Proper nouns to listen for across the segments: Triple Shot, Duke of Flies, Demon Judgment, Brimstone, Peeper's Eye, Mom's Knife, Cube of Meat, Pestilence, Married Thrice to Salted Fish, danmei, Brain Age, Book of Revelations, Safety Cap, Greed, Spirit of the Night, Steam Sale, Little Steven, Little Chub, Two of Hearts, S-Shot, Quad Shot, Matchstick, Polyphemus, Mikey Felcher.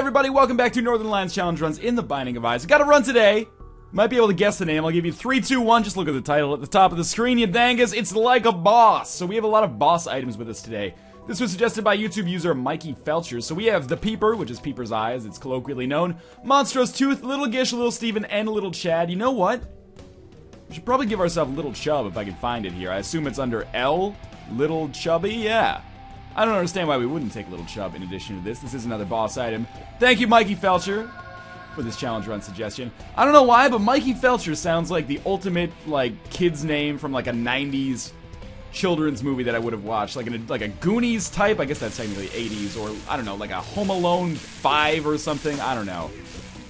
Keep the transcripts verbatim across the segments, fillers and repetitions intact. everybody, welcome back to Northern Lions Challenge Runs in The Binding of Isaac. Got a run today. Might be able to guess the name. I'll give you three, two, one. Just look at the title at the top of the screen, you dangas. It's like a boss. So we have a lot of boss items with us today. This was suggested by YouTube user Mikey Felcher. So we have the Peeper, which is Peeper's Eye, as it's colloquially known. Monstro's Tooth, Little Gish, Little Steven, and Little Chad. You know what? We should probably give ourselves Little Chub if I can find it here. I assume it's under L. Little Chubby, yeah. I don't understand why we wouldn't take Little Chub in addition to this. This is another boss item. Thank you, Mikey Felcher, for this challenge run suggestion. I don't know why, but Mikey Felcher sounds like the ultimate, like, kid's name from, like, a nineties children's movie that I would have watched. Like, an, like a Goonies type? I guess that's technically eighties. Or, I don't know, like a Home Alone five or something? I don't know.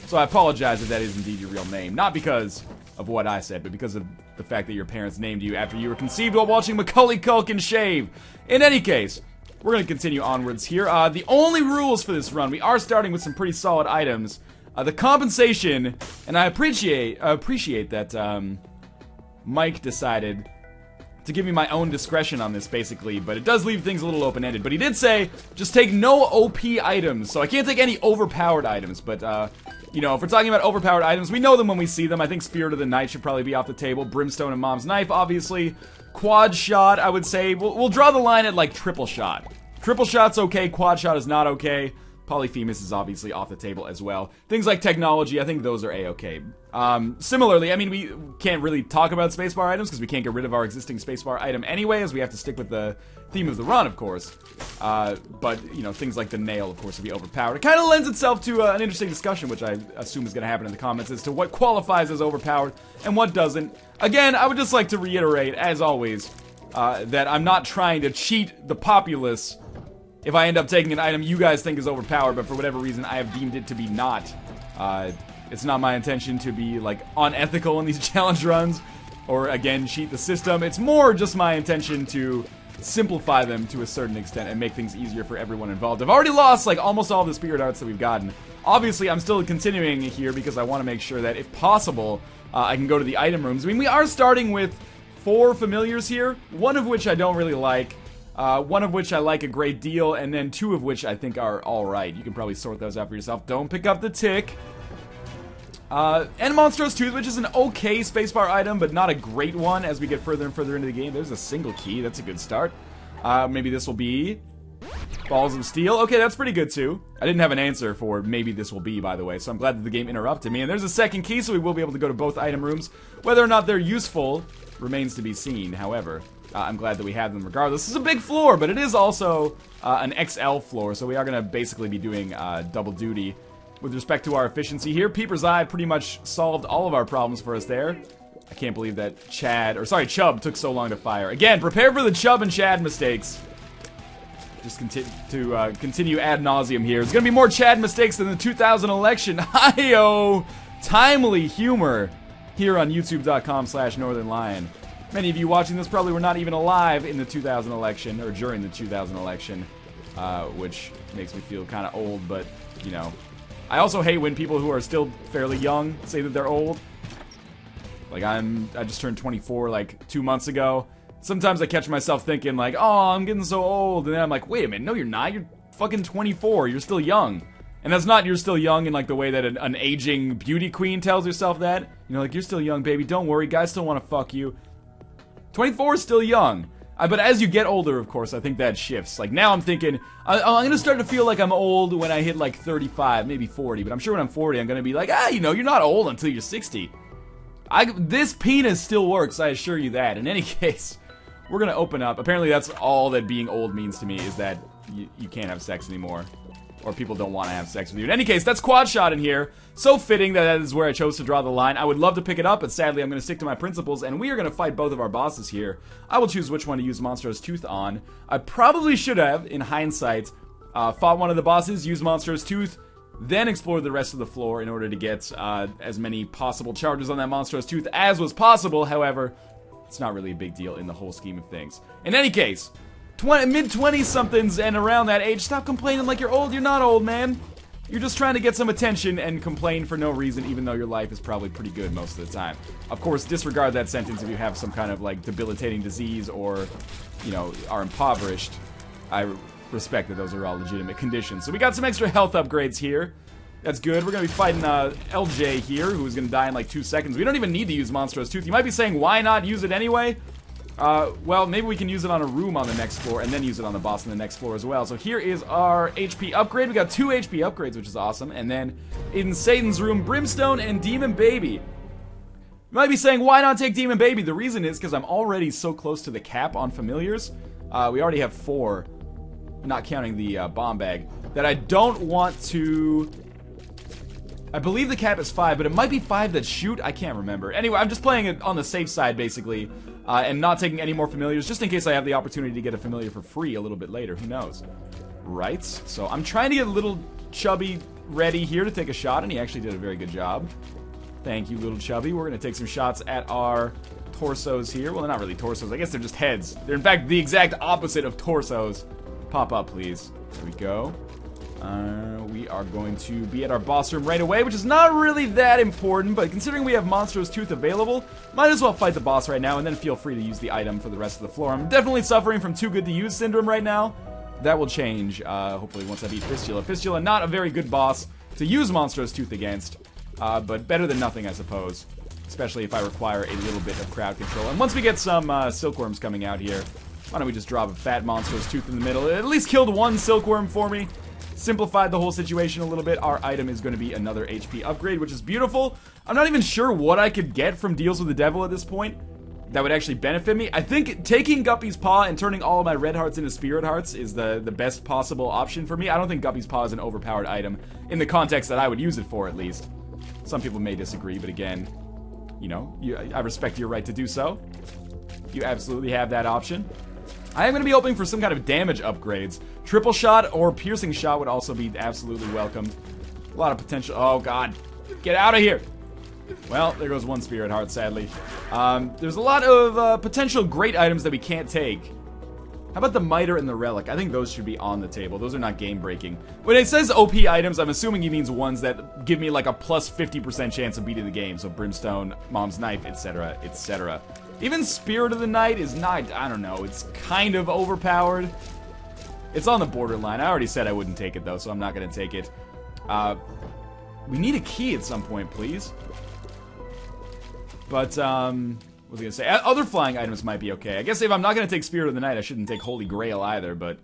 So I apologize if that is indeed your real name. Not because of what I said, but because of the fact that your parents named you after you were conceived while watching Macaulay Culkin shave. In any case, we're going to continue onwards here. Uh, the only rules for this run, we are starting with some pretty solid items. Uh, the compensation, and I appreciate uh, appreciate that um, Mike decided to give me my own discretion on this, basically. But it does leave things a little open-ended. But he did say, just take no O P items. So I can't take any overpowered items. But, uh, you know, if we're talking about overpowered items, we know them when we see them. I think Spirit of the Night should probably be off the table. Brimstone and Mom's Knife, obviously. Quad Shot, I would say. We'll, we'll draw the line at, like, Triple Shot. Triple Shot's okay. Quad Shot is not okay. Polyphemus is obviously off the table as well. Things like technology, I think those are A-okay. Um, similarly, I mean, we can't really talk about spacebar items because we can't get rid of our existing spacebar item anyway, as we have to stick with the theme of the run, of course. Uh, but, you know, things like the nail, of course, would be overpowered. It kind of lends itself to uh, an interesting discussion, which I assume is going to happen in the comments, as to what qualifies as overpowered and what doesn't. Again, I would just like to reiterate, as always, uh, that I'm not trying to cheat the populace. If I end up taking an item you guys think is overpowered, but for whatever reason I have deemed it to be not. Uh, it's not my intention to be, like, unethical in these challenge runs, or, again, cheat the system. It's more just my intention to simplify them to a certain extent and make things easier for everyone involved. I've already lost, like, almost all the spirit arts that we've gotten. Obviously, I'm still continuing here because I want to make sure that, if possible, uh, I can go to the item rooms. I mean, we are starting with four familiars here, one of which I don't really like. Uh, one of which I like a great deal, and then two of which I think are alright. You can probably sort those out for yourself. Don't pick up the tick. Uh, and Monstro's Tooth, which is an okay spacebar item, but not a great one as we get further and further into the game. There's a single key. That's a good start. Uh, maybe this will be Balls of Steel. Okay, that's pretty good, too. I didn't have an answer for maybe this will be, by the way, so I'm glad that the game interrupted me. And there's a second key, so we will be able to go to both item rooms. Whether or not they're useful remains to be seen, however. Uh, I'm glad that we have them regardless. This is a big floor, but it is also uh, an X L floor, so we are going to basically be doing uh, double duty with respect to our efficiency here. Peeper's Eye pretty much solved all of our problems for us there. I can't believe that Chad, or sorry, Chub took so long to fire. Again, prepare for the Chub and Chad mistakes. Just conti to uh, continue ad nauseum here. There's going to be more Chad mistakes than the two thousand election. Hi-yo! Timely humor here on YouTube dot com slash Northern Lion. Many of you watching this probably were not even alive in the two thousand election, or during the two thousand election, uh, which makes me feel kind of old, but, you know. I also hate when people who are still fairly young say that they're old. Like, I'm, I just turned twenty-four, like, two months ago. Sometimes I catch myself thinking, like, oh, I'm getting so old, and then I'm like, wait a minute, no you're not, you're fucking twenty-four, you're still young. And that's not you're still young in, like, the way that an, an aging beauty queen tells herself that. You know, like, you're still young, baby, don't worry, guys still want to fuck you. twenty-four is still young, uh, but as you get older, of course, I think that shifts. Like, now I'm thinking, I, I'm gonna start to feel like I'm old when I hit, like, thirty-five, maybe forty, but I'm sure when I'm forty, I'm gonna be like, ah, you know, you're not old until you're sixty. I, this penis still works, I assure you that. In any case, we're gonna open up. Apparently that's all that being old means to me, is that you, you can't have sex anymore. Or people don't want to have sex with you. In any case, that's Quad Shot in here. So fitting that that is where I chose to draw the line. I would love to pick it up, but sadly I'm going to stick to my principles, and we are going to fight both of our bosses here. I will choose which one to use Monstro's Tooth on. I probably should have, in hindsight, uh, fought one of the bosses, used Monstro's Tooth, then explored the rest of the floor in order to get uh, as many possible charges on that Monstro's Tooth as was possible. However, it's not really a big deal in the whole scheme of things. In any case, mid twenties somethings and around that age, stop complaining like you're old. You're not old, man. You're just trying to get some attention and complain for no reason, even though your life is probably pretty good most of the time. Of course, disregard that sentence if you have some kind of, like, debilitating disease or, you know, are impoverished. I respect that those are all legitimate conditions. So we got some extra health upgrades here. That's good. We're going to be fighting uh, L J here, who's going to die in like two seconds. We don't even need to use Monstro's Tooth. You might be saying, why not use it anyway? Uh, well, maybe we can use it on a room on the next floor, and then use it on the boss on the next floor as well. So here is our H P upgrade. We got two H P upgrades, which is awesome. And then in Satan's Room, Brimstone and Demon Baby. You might be saying, why not take Demon Baby? The reason is because I'm already so close to the cap on Familiars. Uh, we already have four, not counting the uh, bomb bag, that I don't want to... I believe the cap is five, but it might be five that shoot. I can't remember. Anyway, I'm just playing it on the safe side, basically, uh, and not taking any more familiars, just in case I have the opportunity to get a familiar for free a little bit later. Who knows? Right? So I'm trying to get Little Chubby ready here to take a shot, and he actually did a very good job. Thank you, Little Chubby. We're going to take some shots at our torsos here. Well, they're not really torsos. I guess they're just heads. They're, in fact, the exact opposite of torsos. Pop up, please. There we go. Uh, we are going to be at our boss room right away, which is not really that important, but considering we have Monstro's Tooth available, might as well fight the boss right now, and then feel free to use the item for the rest of the floor. I'm definitely suffering from too good to use syndrome right now. That will change, uh, hopefully once I beat Fistula. Fistula, not a very good boss to use Monstro's Tooth against, uh, but better than nothing, I suppose. Especially if I require a little bit of crowd control. And once we get some, uh, silkworms coming out here, why don't we just drop a fat Monstro's Tooth in the middle? It at least killed one silkworm for me. Simplified the whole situation a little bit. Our item is going to be another H P upgrade, which is beautiful. I'm not even sure what I could get from Deals with the Devil at this point that would actually benefit me. I think taking Guppy's Paw and turning all of my red hearts into spirit hearts is the, the best possible option for me. I don't think Guppy's Paw is an overpowered item in the context that I would use it for, at least. Some people may disagree, but again, you know, you, I respect your right to do so. You absolutely have that option. I am going to be hoping for some kind of damage upgrades. Triple Shot or Piercing Shot would also be absolutely welcomed. A lot of potential. Oh, God. Get out of here. Well, there goes one Spirit Heart, sadly. Um, there's a lot of uh, potential great items that we can't take. How about the Miter and the Relic? I think those should be on the table. Those are not game-breaking. When it says O P items, I'm assuming he means ones that give me like a plus fifty percent chance of beating the game. So Brimstone, Mom's Knife, et cetera, et cetera. Even Spirit of the Night is not, I don't know, it's kind of overpowered. It's on the borderline. I already said I wouldn't take it, though, so I'm not going to take it. Uh, we need a key at some point, please. But, um, what was I going to say? Other flying items might be okay. I guess if I'm not going to take Spirit of the Night, I shouldn't take Holy Grail either, but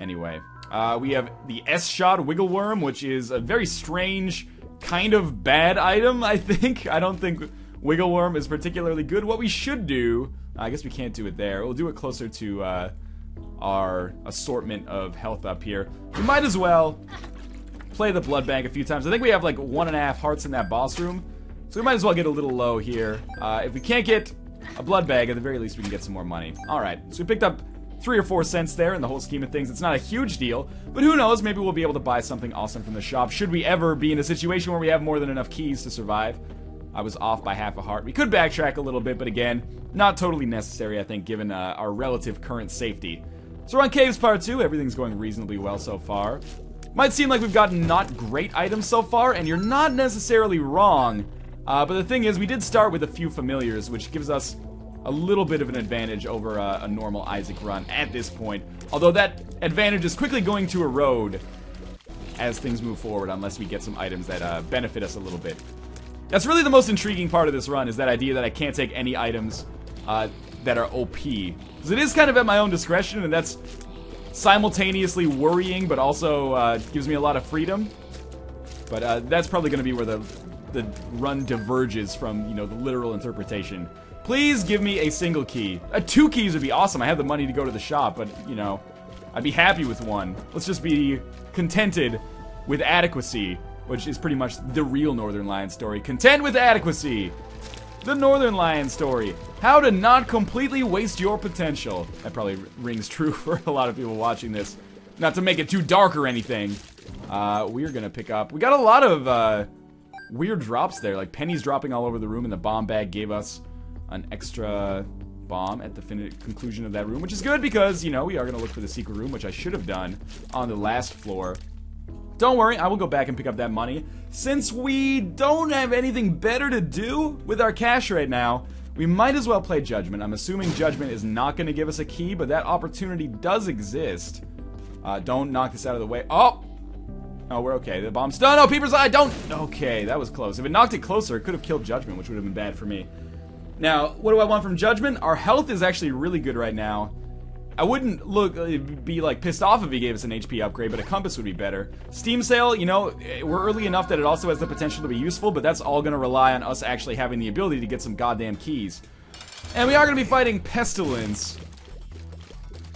anyway. Uh, we have the S-Shot Wiggle Worm, which is a very strange, kind of bad item, I think. I don't think Wiggle Worm is particularly good. What we should do... I guess we can't do it there. We'll do it closer to, uh... our assortment of health up here. We might as well play the blood bank a few times. I think we have like one and a half hearts in that boss room, so we might as well get a little low here. Uh, if we can't get a blood bag, at the very least we can get some more money. Alright, so we picked up three or four cents there in the whole scheme of things. It's not a huge deal, but who knows, maybe we'll be able to buy something awesome from the shop, should we ever be in a situation where we have more than enough keys to survive. I was off by half a heart. We could backtrack a little bit, but again, not totally necessary, I think, given uh, our relative current safety. So we're on Caves Part two. Everything's going reasonably well so far. Might seem like we've gotten not great items so far, and you're not necessarily wrong. Uh, but the thing is, we did start with a few familiars, which gives us a little bit of an advantage over uh, a normal Isaac run at this point. Although that advantage is quickly going to erode as things move forward, unless we get some items that uh, benefit us a little bit. That's really the most intriguing part of this run, is that idea that I can't take any items uh, that are O P. Because it is kind of at my own discretion, and that's simultaneously worrying, but also uh, gives me a lot of freedom. But uh, that's probably going to be where the, the run diverges from, you know, the literal interpretation. Please give me a single key. Uh, two keys would be awesome. I have the money to go to the shop, but, you know, I'd be happy with one. Let's just be contented with adequacy. Which is pretty much the real Northern Lions story. Content with adequacy! The Northern Lions story. How to not completely waste your potential. That probably rings true for a lot of people watching this. Not to make it too dark or anything. Uh, we're gonna pick up... We got a lot of uh, weird drops there. Like pennies dropping all over the room, and the bomb bag gave us an extra bomb at the conclusion of that room. Which is good because, you know, we are gonna look for the secret room, which I should have done on the last floor. Don't worry, I will go back and pick up that money. Since we don't have anything better to do with our cash right now, we might as well play Judgment. I'm assuming Judgment is not going to give us a key, but that opportunity does exist. Uh, don't knock this out of the way. Oh! Oh, we're okay. The bomb's done. Oh, Peeper's Eye, don't! Okay, that was close. If it knocked it closer, it could have killed Judgment, which would have been bad for me. Now, what do I want from Judgment? Our health is actually really good right now. I wouldn't look be like pissed off if he gave us an H P upgrade, but a compass would be better. Steam Sale, you know, we're early enough that it also has the potential to be useful, but that's all going to rely on us actually having the ability to get some goddamn keys. And we are going to be fighting Pestilence.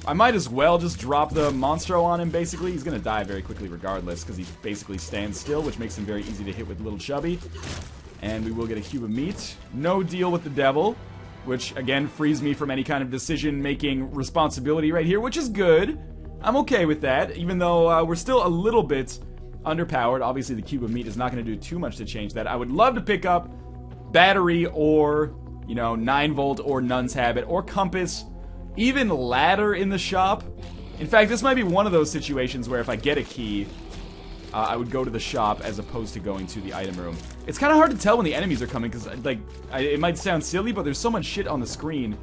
I might as well just drop the Monstro on him, basically. He's going to die very quickly regardless, because he basically stands still, which makes him very easy to hit with Little Chubby. And we will get a Cube of Meat. No deal with the devil, which, again, frees me from any kind of decision-making responsibility right here, which is good. I'm okay with that, even though uh, we're still a little bit underpowered. Obviously, the Cube of Meat is not going to do too much to change that. I would love to pick up Battery or, you know, nine volt or Nun's Habit or Compass, even Ladder in the shop. In fact, this might be one of those situations where if I get a key, uh, I would go to the shop as opposed to going to the item room. It's kind of hard to tell when the enemies are coming because, like, I, it might sound silly, but there's so much shit on the screen,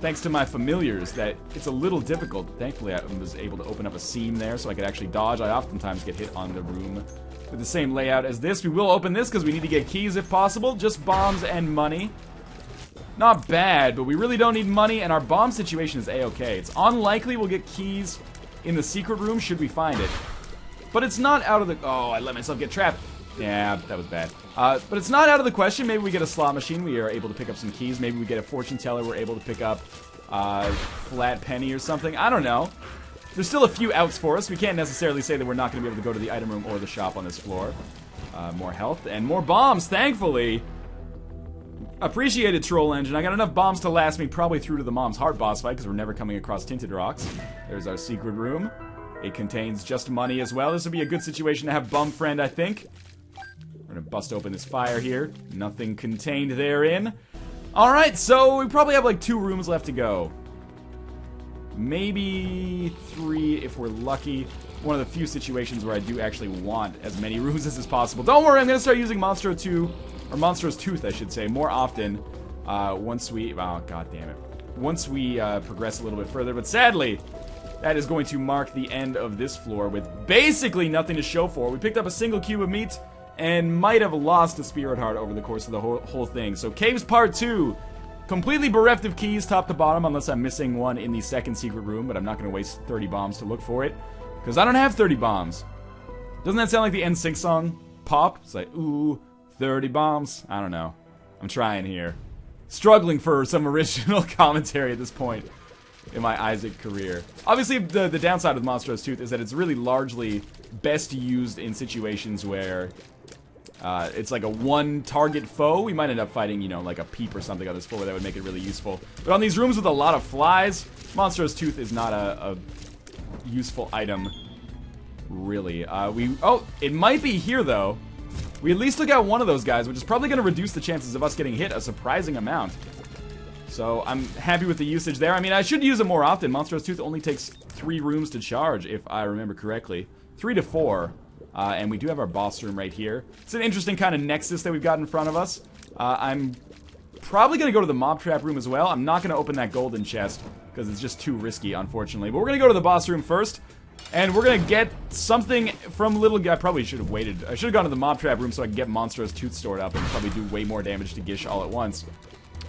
thanks to my familiars, that it's a little difficult. Thankfully, I was able to open up a seam there so I could actually dodge. I oftentimes get hit on the room with the same layout as this. We will open this because we need to get keys if possible. Just bombs and money. Not bad, but we really don't need money, and our bomb situation is a-okay. It's unlikely we'll get keys in the secret room should we find it. But it's not out of the... Oh, I let myself get trapped. Yeah, that was bad. Uh, but it's not out of the question. Maybe we get a slot machine. We are able to pick up some keys. Maybe we get a fortune teller. We're able to pick up a uh, flat penny or something. I don't know. There's still a few outs for us. We can't necessarily say that we're not going to be able to go to the item room or the shop on this floor. Uh, more health and more bombs, thankfully. Appreciated, Troll Engine. I got enough bombs to last me probably through to the Mom's Heart boss fight, because we're never coming across Tinted Rocks. There's our secret room. It contains just money as well. This would be a good situation to have Bum Friend, I think. We're going to bust open this fire here. Nothing contained therein. Alright, so we probably have like two rooms left to go. Maybe three if we're lucky. One of the few situations where I do actually want as many rooms as is possible. Don't worry, I'm going to start using Monstro two. Or Monstro's Tooth, I should say, more often uh, once we... Oh, God damn it. Once we uh, progress a little bit further. But sadly, that is going to mark the end of this floor with basically nothing to show for. We picked up a single cube of meat and might have lost a spirit heart over the course of the whole, whole thing. So Caves Part two. Completely bereft of keys top to bottom, unless I'm missing one in the second secret room. But I'm not going to waste thirty bombs to look for it, because I don't have thirty bombs. Doesn't that sound like the N sync song? Pop? It's like, ooh... thirty bombs? I don't know. I'm trying here. Struggling for some original commentary at this point in my Isaac career. Obviously, the, the downside of Monstro's Tooth is that it's really largely best used in situations where uh, it's like a one-target foe. We might end up fighting, you know, like a peep or something on this floor that would make it really useful. But on these rooms with a lot of flies, Monstro's Tooth is not a, a useful item, really. Uh, we Oh, it might be here, though. We at least took out one of those guys, which is probably going to reduce the chances of us getting hit a surprising amount. So I'm happy with the usage there. I mean, I should use it more often. Monstro's Tooth only takes three rooms to charge, if I remember correctly. Three to four. Uh, and we do have our boss room right here. It's an interesting kind of nexus that we've got in front of us. Uh, I'm probably going to go to the mob trap room as well. I'm not going to open that golden chest, because it's just too risky, unfortunately. But we're going to go to the boss room first. And we're gonna get something from Little Gish. I probably should have waited. I should have gone to the mob trap room so I could get Monstro's Tooth stored up and probably do way more damage to Gish all at once.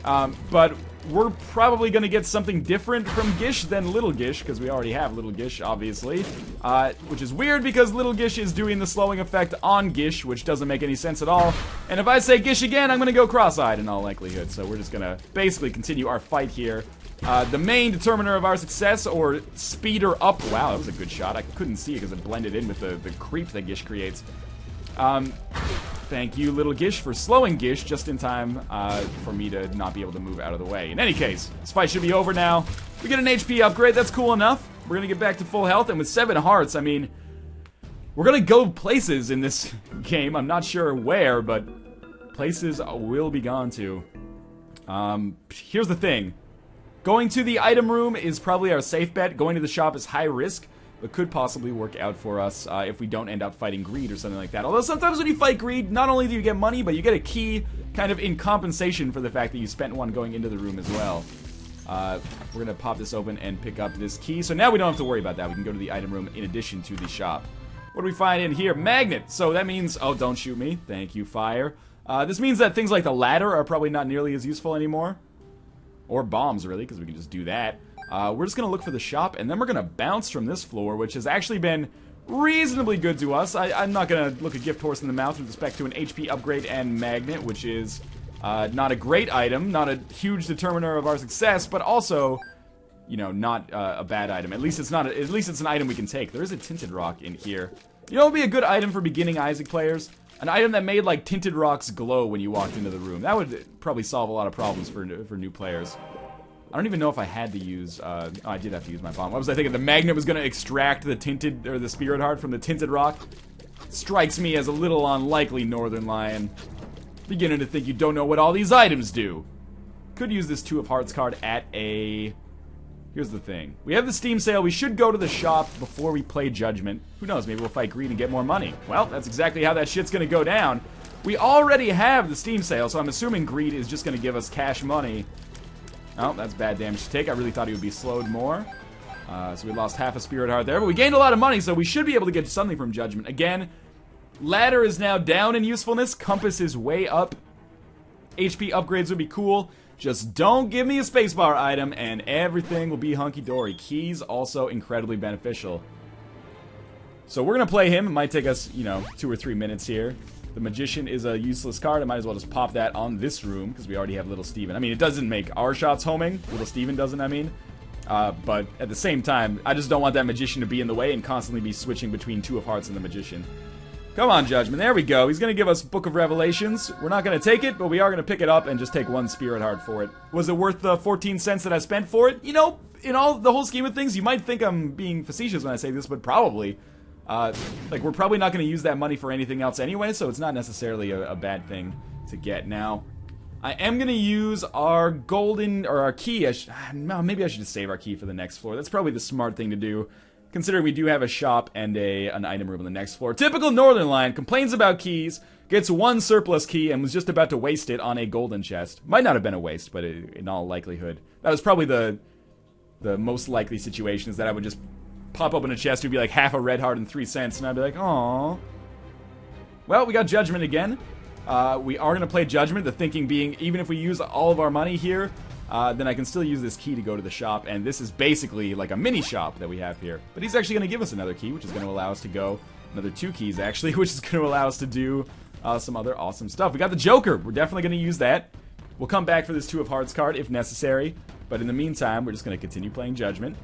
Um, but we're probably gonna get something different from Gish than Little Gish, because we already have Little Gish, obviously. Uh, which is weird because Little Gish is doing the slowing effect on Gish, which doesn't make any sense at all. And if I say Gish again, I'm gonna go cross-eyed in all likelihood. So we're just gonna basically continue our fight here. Uh, the main determiner of our success, or speeder up. Wow, that was a good shot. I couldn't see it because it blended in with the, the creep that Gish creates. Um, thank you, Little Gish, for slowing Gish just in time uh, for me to not be able to move out of the way. In any case, this fight should be over now. We get an H P upgrade. That's cool enough. We're going to get back to full health. And with seven hearts, I mean, we're going to go places in this game. I'm not sure where, but places will be gone to. Um, here's the thing. Going to the item room is probably our safe bet. Going to the shop is high risk, but could possibly work out for us uh, if we don't end up fighting Greed or something like that. Although sometimes when you fight Greed, not only do you get money, but you get a key kind of in compensation for the fact that you spent one going into the room as well. Uh, we're gonna pop this open and pick up this key. So now we don't have to worry about that. We can go to the item room in addition to the shop. What do we find in here? Magnet! So that means... Oh, don't shoot me. Thank you, fire. Uh, this means that things like the ladder are probably not nearly as useful anymore. Or bombs, really, because we can just do that. Uh, we're just gonna look for the shop, and then we're gonna bounce from this floor, which has actually been reasonably good to us. I, I'm not gonna look a gift horse in the mouth with respect to an H P upgrade and magnet, which is... Uh, not a great item, not a huge determiner of our success, but also, you know, not uh, a bad item. At least it's not. A, at least it's an item we can take. There is a Tinted Rock in here. You know, it would be a good item for beginning Isaac players. An item that made like Tinted Rocks glow when you walked into the room. That would probably solve a lot of problems for for new players. I don't even know if I had to use. Uh, oh, I did have to use my bomb. What was I thinking? The magnet was going to extract the tinted or the spirit heart from the Tinted Rock. Strikes me as a little unlikely, Northern Lion. Beginning to think you don't know what all these items do. Could use this Two of Hearts card at a... Here's the thing. We have the Steam Sale. We should go to the shop before we play Judgment. Who knows? Maybe we'll fight Greed and get more money. Well, that's exactly how that shit's gonna go down. We already have the Steam Sale, so I'm assuming Greed is just gonna give us cash money. Oh, that's bad damage to take. I really thought he would be slowed more. Uh, so we lost half a Spirit Heart there, but we gained a lot of money, so we should be able to get something from Judgment. Again, ladder is now down in usefulness. Compass is way up. H P upgrades would be cool. Just don't give me a spacebar item and everything will be hunky-dory. Keys also incredibly beneficial. So we're going to play him. It might take us, you know, two or three minutes here. The Magician is a useless card. I might as well just pop that on this room because we already have Little Steven. I mean, it doesn't make our shots homing. Little Steven doesn't, I mean. Uh, but at the same time, I just don't want that Magician to be in the way and constantly be switching between Two of Hearts and the Magician. Come on, Judgment. There we go. He's going to give us Book of Revelations. We're not going to take it, but we are going to pick it up and just take one Spirit Heart for it. Was it worth the fourteen cents that I spent for it? You know, in all the whole scheme of things, you might think I'm being facetious when I say this, but probably. Uh, like, we're probably not going to use that money for anything else anyway, so it's not necessarily a, a bad thing to get now. I am going to use our golden, or our key. I sh maybe I should just save our key for the next floor. That's probably the smart thing to do. Considering we do have a shop and a an item room on the next floor. Typical Northern Lion complains about keys, gets one surplus key, and was just about to waste it on a golden chest. Might not have been a waste, but it, in all likelihood. That was probably the the most likely situation, is that I would just pop open a chest, it would be like half a red heart and three cents, and I'd be like, aww. Well, we got Judgment again. Uh, we are going to play Judgment, the thinking being, even if we use all of our money here, Uh, then I can still use this key to go to the shop, and this is basically like a mini shop that we have here. But he's actually going to give us another key, which is going to allow us to go, another two keys actually, which is going to allow us to do uh, some other awesome stuff. We got the Joker, we're definitely going to use that. We'll come back for this Two of Hearts card if necessary, but in the meantime, we're just going to continue playing Judgment.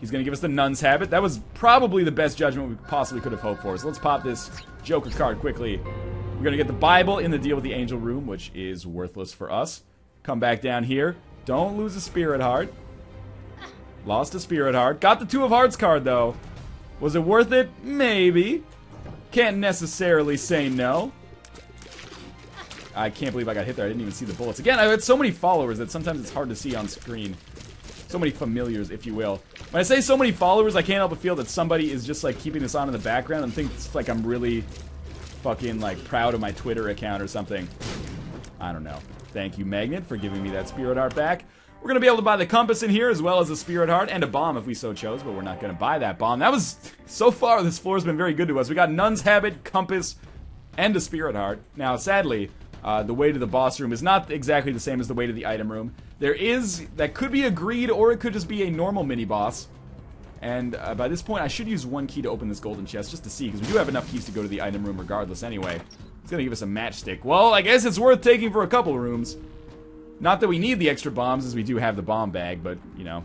He's going to give us the Nun's Habit. That was probably the best Judgment we possibly could have hoped for, so let's pop this Joker card quickly. We're going to get the Bible in the deal with the Angel Room, which is worthless for us. Come back down here. Don't lose a Spirit Heart. Lost a Spirit Heart. Got the Two of Hearts card, though. Was it worth it? Maybe. Can't necessarily say no. I can't believe I got hit there. I didn't even see the bullets. Again, I've had so many followers that sometimes it's hard to see on screen. So many familiars, if you will. When I say so many followers, I can't help but feel that somebody is just, like, keeping this on in the background and thinks, like, I'm really fucking, like, proud of my Twitter account or something. I don't know. Thank you, Magnet, for giving me that Spirit Heart back. We're going to be able to buy the Compass in here, as well as a Spirit Heart and a bomb if we so chose, but we're not going to buy that bomb. That was... So far, this floor's been very good to us. We got Nun's Habit, Compass, and a Spirit Heart. Now, sadly, uh, the way to the boss room is not exactly the same as the way to the item room. There is... That could be a Greed, or it could just be a normal mini-boss. And uh, by this point, I should use one key to open this golden chest, just to see, because we do have enough keys to go to the item room regardless anyway. It's gonna give us a matchstick. Well, I guess it's worth taking for a couple rooms. Not that we need the extra bombs, as we do have the bomb bag, but, you know.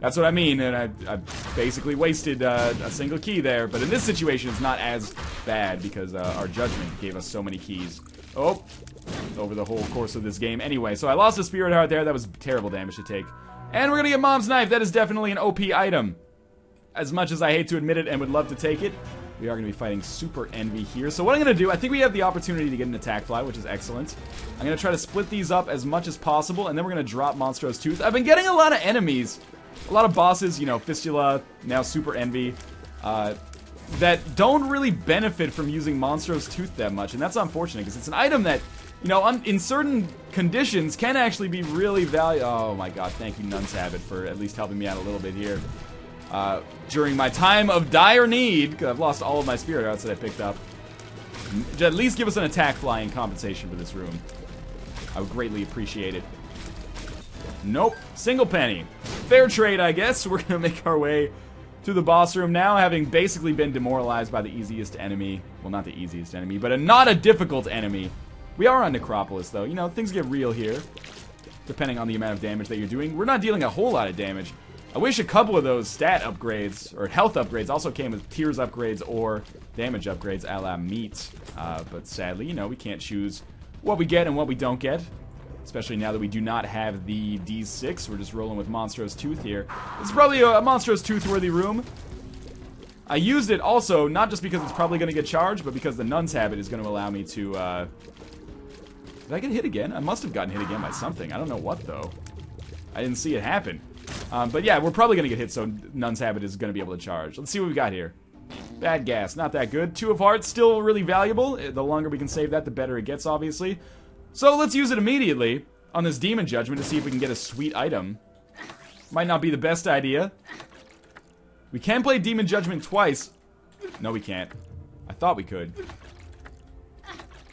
That's what I mean, and I, I basically wasted uh, a single key there. But in this situation, it's not as bad, because uh, our Judgment gave us so many keys. Oh! Over the whole course of this game. Anyway, so I lost a Spirit Heart there. That was terrible damage to take. And we're gonna get Mom's Knife. That is definitely an O P item. As much as I hate to admit it and would love to take it, we are going to be fighting Super Envy here. So what I'm going to do, I think we have the opportunity to get an attack fly, which is excellent. I'm going to try to split these up as much as possible, and then we're going to drop Monstro's Tooth. I've been getting a lot of enemies. A lot of bosses, you know, Fistula, now Super Envy. Uh, that don't really benefit from using Monstro's Tooth that much, and that's unfortunate because it's an item that, you know, un in certain conditions can actually be really valuable. Oh my god, thank you, Nun's Habit, for at least helping me out a little bit here. Uh, during my time of dire need, because I've lost all of my spirit arts that I picked up. At least give us an attack fly in compensation for this room. I would greatly appreciate it. Nope. Single penny. Fair trade, I guess. We're gonna make our way to the boss room now, having basically been demoralized by the easiest enemy. Well, not the easiest enemy, but a not a difficult enemy. We are on Necropolis, though. You know, things get real here, depending on the amount of damage that you're doing. We're not dealing a whole lot of damage. I wish a couple of those stat upgrades, or health upgrades, also came with tiers upgrades or damage upgrades a la meat. Uh, but sadly, you know, we can't choose what we get and what we don't get. Especially now that we do not have the D six. We're just rolling with Monstro's Tooth here. It's probably a, a Monstro's Tooth-worthy room. I used it also, not just because it's probably going to get charged, but because the Nun's Habit is going to allow me to... Uh... Did I get hit again? I must have gotten hit again by something. I don't know what, though. I didn't see it happen. Um, but yeah, we're probably going to get hit, so Nun's Habit is going to be able to charge. Let's see what we got here. Bad gas, not that good. Two of Hearts, still really valuable. The longer we can save that, the better it gets, obviously. So let's use it immediately on this Demon Judgment to see if we can get a sweet item. Might not be the best idea. We can play Demon Judgment twice. No, we can't. I thought we could.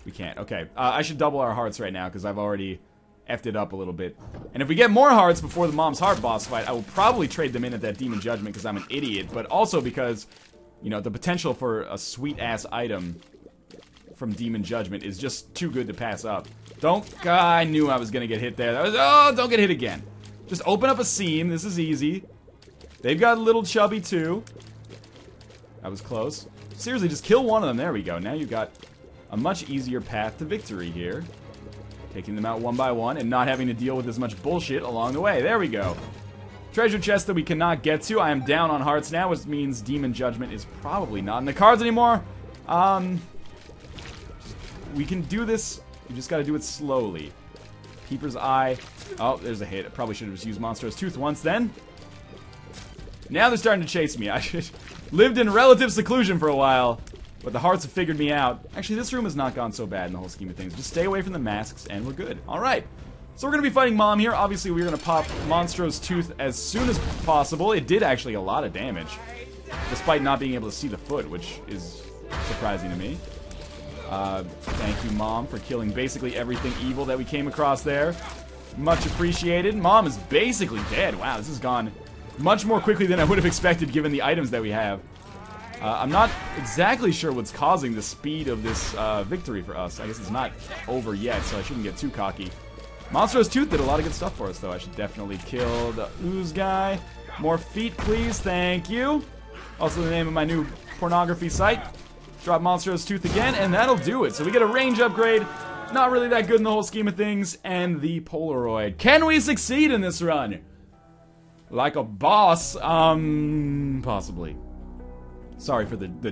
We can't. Okay, uh, I should double our hearts right now, because I've already... effed it up a little bit. And if we get more hearts before the Mom's Heart boss fight, I will probably trade them in at that Demon Judgment because I'm an idiot, but also because, you know, the potential for a sweet-ass item from Demon Judgment is just too good to pass up. Don't... Uh, I knew I was gonna get hit there. That was, oh, don't get hit again. Just open up a seam. This is easy. They've got Little Chubby, too. That was close. Seriously, just kill one of them. There we go. Now you've got a much easier path to victory here. Taking them out one by one and not having to deal with as much bullshit along the way. There we go. Treasure chest that we cannot get to. I am down on hearts now, which means Demon Judgment is probably not in the cards anymore. Um, we can do this. We just got to do it slowly. Peeper's Eye. Oh, there's a hit. I probably should have just used Monstro's Tooth once then. Now they're starting to chase me. I should lived in relative seclusion for a while. But the hearts have figured me out. Actually, this room has not gone so bad in the whole scheme of things. Just stay away from the masks, and we're good. All right. So we're going to be fighting Mom here. Obviously, we're going to pop Monstro's Tooth as soon as possible. It did actually a lot of damage, despite not being able to see the foot, which is surprising to me. Uh, thank you, Mom, for killing basically everything evil that we came across there. Much appreciated. Mom is basically dead. Wow, this has gone much more quickly than I would have expected, given the items that we have. Uh, I'm not exactly sure what's causing the speed of this uh, victory for us. I guess it's not over yet, so I shouldn't get too cocky. Monstro's Tooth did a lot of good stuff for us, though. I should definitely kill the ooze guy. More feet, please. Thank you. Also the name of my new pornography site. Drop Monstro's Tooth again, and that'll do it. So we get a range upgrade. Not really that good in the whole scheme of things. And the Polaroid. Can we succeed in this run? Like a boss? Um, possibly. Sorry for the, the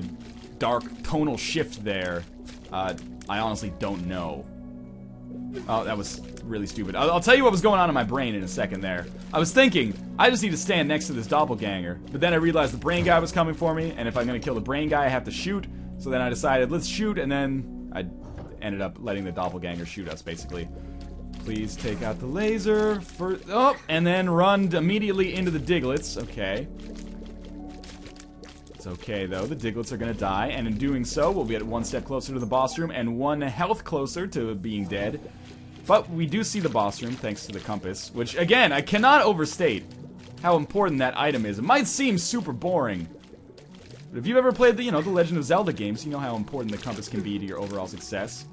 dark tonal shift there. Uh, I honestly don't know. Oh, that was really stupid. I'll, I'll tell you what was going on in my brain in a second there. I was thinking, I just need to stand next to this doppelganger. But then I realized the brain guy was coming for me, and if I'm going to kill the brain guy, I have to shoot. So then I decided, let's shoot, and then I ended up letting the doppelganger shoot us, basically. Please take out the laser. For, oh, and then run immediately into the Diglets. Okay. It's okay, though. The Diglets are going to die, and in doing so, we'll be at one step closer to the boss room and one health closer to being dead. But we do see the boss room, thanks to the compass, which, again, I cannot overstate how important that item is. It might seem super boring, but if you've ever played the, you know, the Legend of Zelda games, you know how important the compass can be to your overall success.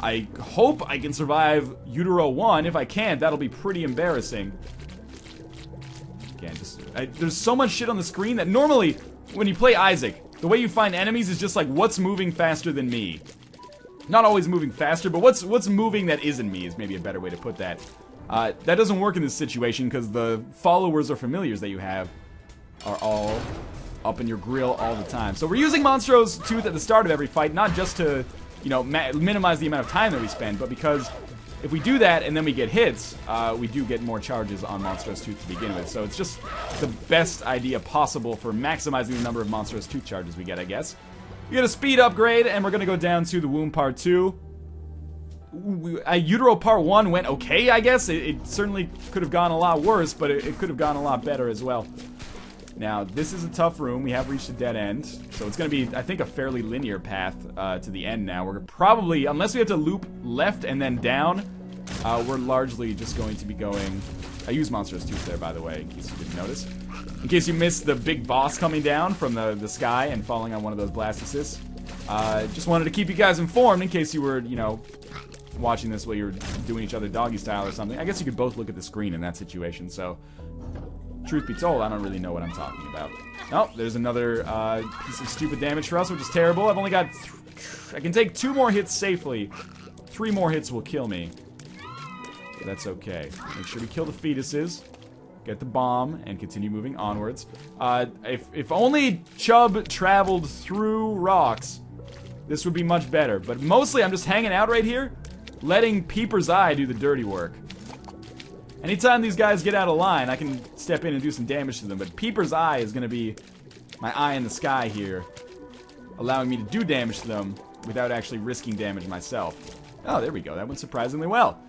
I hope I can survive Utero one. If I can't, that'll be pretty embarrassing. Again, just, I, there's so much shit on the screen that normally, when you play Isaac, the way you find enemies is just like, what's moving faster than me? Not always moving faster, but what's what's moving that isn't me is maybe a better way to put that. Uh, that doesn't work in this situation, because the followers or familiars that you have are all up in your grill all the time. So we're using Monstro's Tooth at the start of every fight, not just to, you know, ma minimize the amount of time that we spend, but because If we do that and then we get hits, uh, we do get more charges on Monstro's Tooth to begin with. So it's just the best idea possible for maximizing the number of Monstro's Tooth charges we get, I guess. You get a speed upgrade, and we're going to go down to the womb part two. We, uh, utero part one went okay, I guess. It, it certainly could have gone a lot worse, but it, it could have gone a lot better as well. Now, this is a tough room. We have reached a dead end. So it's going to be, I think, a fairly linear path uh, to the end now. We're probably, unless we have to loop left and then down, uh, we're largely just going to be going... I used Monstro's Tooth there, by the way, in case you didn't notice. In case you missed the big boss coming down from the, the sky and falling on one of those blast assists. Uh, just wanted to keep you guys informed in case you were, you know, watching this while you were doing each other doggy style or something. I guess you could both look at the screen in that situation, so... Truth be told, I don't really know what I'm talking about. Oh, there's another uh, piece of stupid damage for us, which is terrible. I've only got... Th I can take two more hits safely. Three more hits will kill me. But that's okay. Make sure we kill the fetuses. Get the bomb, and continue moving onwards. Uh, if, if only Chub traveled through rocks, this would be much better. But mostly, I'm just hanging out right here, letting Peeper's Eye do the dirty work. Anytime these guys get out of line, I can step in and do some damage to them, but Peeper's Eye is going to be my eye in the sky here, allowing me to do damage to them without actually risking damage myself. Oh, there we go. That went surprisingly well.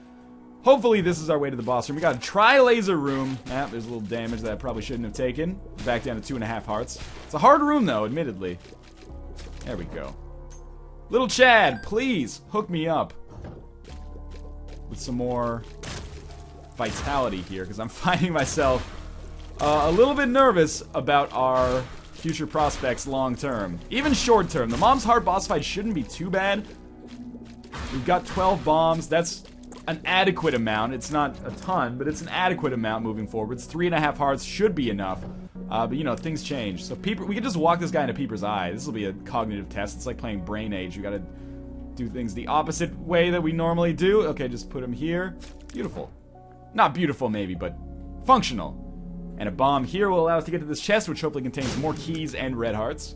Hopefully this is our way to the boss room. We got a tri-laser room. Ah, there's a little damage that I probably shouldn't have taken. Back down to two and a half hearts. It's a hard room, though, admittedly. There we go. Little Chad, please hook me up with some more... vitality here, because I'm finding myself uh, a little bit nervous about our future prospects long term. Even short term. The Mom's Heart boss fight shouldn't be too bad. We've got twelve bombs. That's an adequate amount. It's not a ton, but it's an adequate amount moving forwards. Three and a half hearts should be enough. Uh, but, you know, things change. So Peeper, we can just walk this guy into Peeper's Eye. This will be a cognitive test. It's like playing Brain Age. You gotta do things the opposite way that we normally do. Okay, just put him here. Beautiful. Not beautiful, maybe, but functional. And a bomb here will allow us to get to this chest, which hopefully contains more keys and red hearts.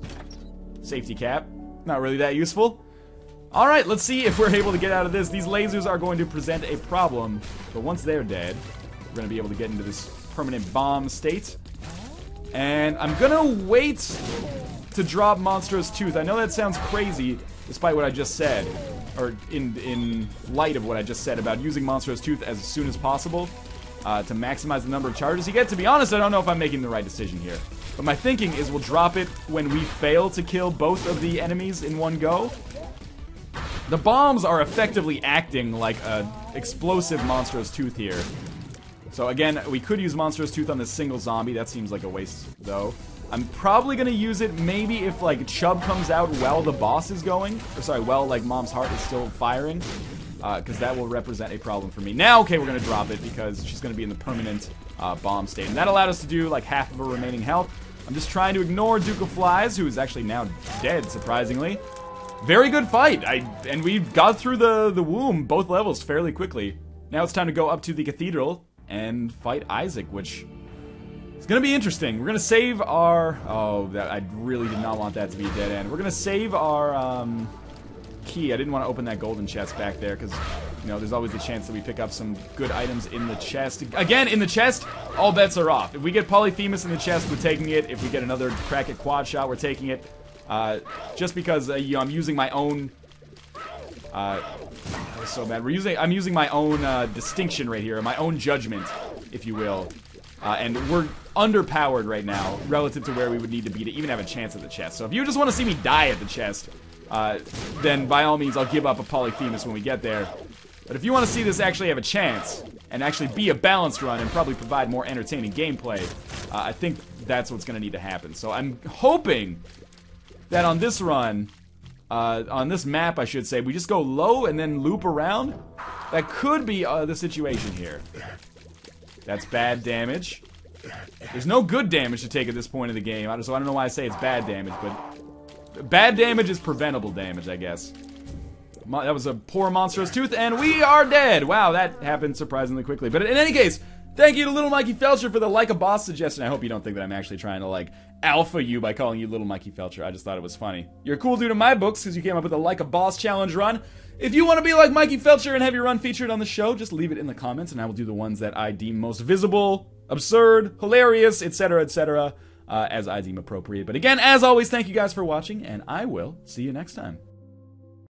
Safety cap. Not really that useful. Alright, let's see if we're able to get out of this. These lasers are going to present a problem, but once they're dead, we're going to be able to get into this permanent bomb state. And I'm going to wait to drop Monstro's Tooth. I know that sounds crazy, despite what I just said. Or in in light of what I just said about using Monstro's Tooth as soon as possible uh, to maximize the number of charges you get. To be honest, I don't know if I'm making the right decision here. But my thinking is we'll drop it when we fail to kill both of the enemies in one go. The bombs are effectively acting like an explosive Monstro's Tooth here. So again, we could use Monstro's Tooth on this single zombie. That seems like a waste, though. I'm probably going to use it maybe if, like, Chub comes out while the boss is going. Or, sorry, while, like, Mom's Heart is still firing. Because uh, that will represent a problem for me. Now, okay, we're going to drop it because she's going to be in the permanent uh, bomb state. And that allowed us to do, like, half of her remaining health. I'm just trying to ignore Duke of Flies, who is actually now dead, surprisingly. Very good fight! I And we got through the, the womb, both levels, fairly quickly. Now it's time to go up to the cathedral and fight Isaac, which... it's gonna be interesting. We're gonna save our... oh, that, I really did not want that to be a dead end. We're gonna save our um, key. I didn't want to open that golden chest back there because, you know, there's always the chance that we pick up some good items in the chest. Again, in the chest, all bets are off. If we get Polyphemus in the chest, we're taking it. If we get another crack at Quad Shot, we're taking it. Uh, just because, uh, you know, I'm using my own... Uh, that was so bad. We're using, I'm using my own uh, distinction right here. My own judgment, if you will. Uh, and we're underpowered right now relative to where we would need to be to even have a chance at the chest. So if you just want to see me die at the chest, uh, then by all means I'll give up a Polyphemus when we get there. But if you want to see this actually have a chance and actually be a balanced run and probably provide more entertaining gameplay, uh, I think that's what's going to need to happen. So I'm hoping that on this run, uh, on this map I should say, we just go low and then loop around. That could be uh, the situation here. That's bad damage. There's no good damage to take at this point of the game, so I don't know why I say it's bad damage, but... bad damage is preventable damage, I guess. Mo that was a poor Monstro's Tooth, and we are dead! Wow, that happened surprisingly quickly. But in any case, Thank you to Little Mikey Felcher for the Like a Boss suggestion. I hope you don't think that I'm actually trying to, like, alpha you by calling you Little Mikey Felcher. I just thought it was funny. You're a cool dude in my books because you came up with a Like a Boss challenge run. If you want to be like Mikey Felcher and have your run featured on the show, just leave it in the comments and I will do the ones that I deem most visible, absurd, hilarious, etc, et cetera, uh, as I deem appropriate. But again, as always, thank you guys for watching, and I will see you next time.